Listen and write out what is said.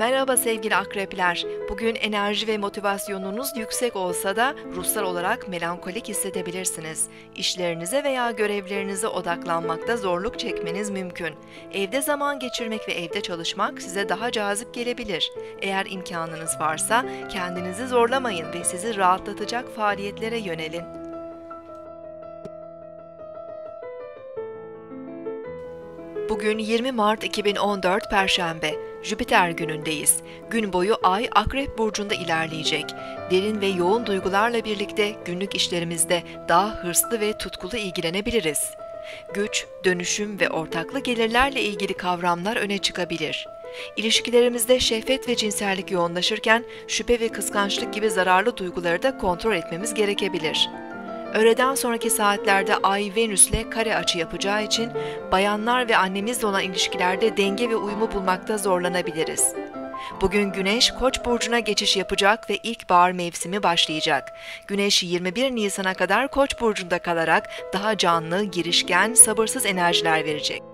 Merhaba sevgili akrepler. Bugün enerji ve motivasyonunuz yüksek olsa da ruhsal olarak melankolik hissedebilirsiniz. İşlerinize veya görevlerinize odaklanmakta zorluk çekmeniz mümkün. Evde zaman geçirmek ve evde çalışmak size daha cazip gelebilir. Eğer imkanınız varsa kendinizi zorlamayın ve sizi rahatlatacak faaliyetlere yönelin. Bugün 20 Mart 2014 Perşembe, Jüpiter günündeyiz. Gün boyu Ay Akrep burcunda ilerleyecek. Derin ve yoğun duygularla birlikte günlük işlerimizde daha hırslı ve tutkulu ilgilenebiliriz. Güç, dönüşüm ve ortaklı gelirlerle ilgili kavramlar öne çıkabilir. İlişkilerimizde şehvet ve cinsellik yoğunlaşırken şüphe ve kıskançlık gibi zararlı duyguları da kontrol etmemiz gerekebilir. Öğleden sonraki saatlerde Ay Venüs'le kare açı yapacağı için bayanlar ve annemizle olan ilişkilerde denge ve uyumu bulmakta zorlanabiliriz. Bugün Güneş Koç burcuna geçiş yapacak ve ilkbahar mevsimi başlayacak. Güneş 21 Nisan'a kadar Koç burcunda kalarak daha canlı, girişken, sabırsız enerjiler verecek.